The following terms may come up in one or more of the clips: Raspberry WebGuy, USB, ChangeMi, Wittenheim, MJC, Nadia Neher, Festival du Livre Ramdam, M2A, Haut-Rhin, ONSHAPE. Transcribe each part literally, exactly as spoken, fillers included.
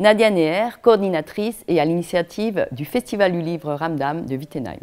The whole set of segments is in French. Nadia Neher, coordinatrice et à l'initiative du Festival du Livre Ramdam de Wittenheim.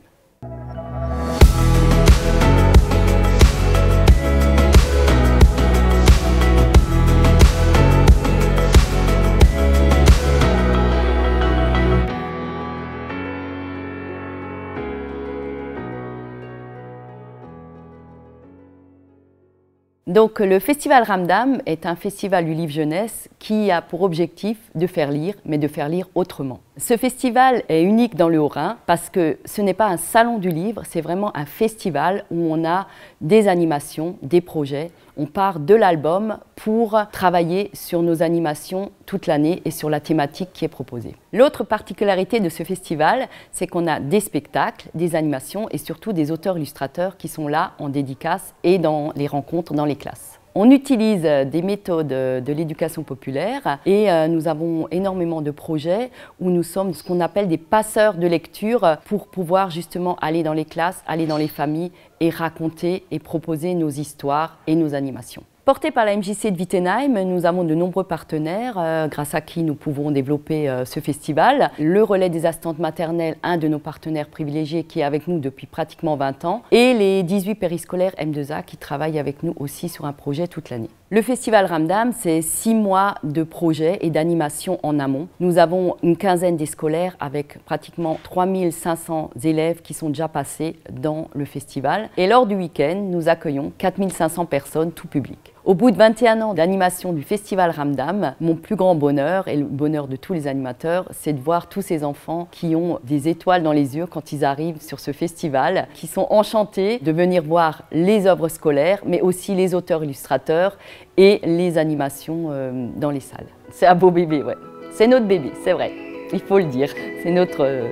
Donc le Festival Ramdam est un festival du livre jeunesse qui a pour objectif de faire lire, mais de faire lire autrement. Ce festival est unique dans le Haut-Rhin parce que ce n'est pas un salon du livre, c'est vraiment un festival où on a des animations, des projets. On part de l'album pour travailler sur nos animations toute l'année et sur la thématique qui est proposée. L'autre particularité de ce festival, c'est qu'on a des spectacles, des animations et surtout des auteurs-illustrateurs qui sont là en dédicace et dans les rencontres, dans les classes. On utilise des méthodes de l'éducation populaire et nous avons énormément de projets où nous sommes ce qu'on appelle des passeurs de lecture pour pouvoir justement aller dans les classes, aller dans les familles et raconter et proposer nos histoires et nos animations. Porté par la M J C de Wittenheim, nous avons de nombreux partenaires euh, grâce à qui nous pouvons développer euh, ce festival. Le relais des assistantes maternelles, un de nos partenaires privilégiés qui est avec nous depuis pratiquement vingt ans. Et les dix-huit périscolaires M deux A qui travaillent avec nous aussi sur un projet toute l'année. Le Festival Ramdam, c'est six mois de projets et d'animation en amont. Nous avons une quinzaine des scolaires avec pratiquement trois mille cinq cents élèves qui sont déjà passés dans le festival. Et lors du week-end, nous accueillons quatre mille cinq cents personnes, tout public. Au bout de vingt et un ans d'animation du Festival Ramdam, mon plus grand bonheur, et le bonheur de tous les animateurs, c'est de voir tous ces enfants qui ont des étoiles dans les yeux quand ils arrivent sur ce festival, qui sont enchantés de venir voir les œuvres scolaires, mais aussi les auteurs-illustrateurs et les animations dans les salles. C'est un beau bébé, ouais. C'est notre bébé, c'est vrai, il faut le dire. C'est notre euh,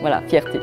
voilà, fierté.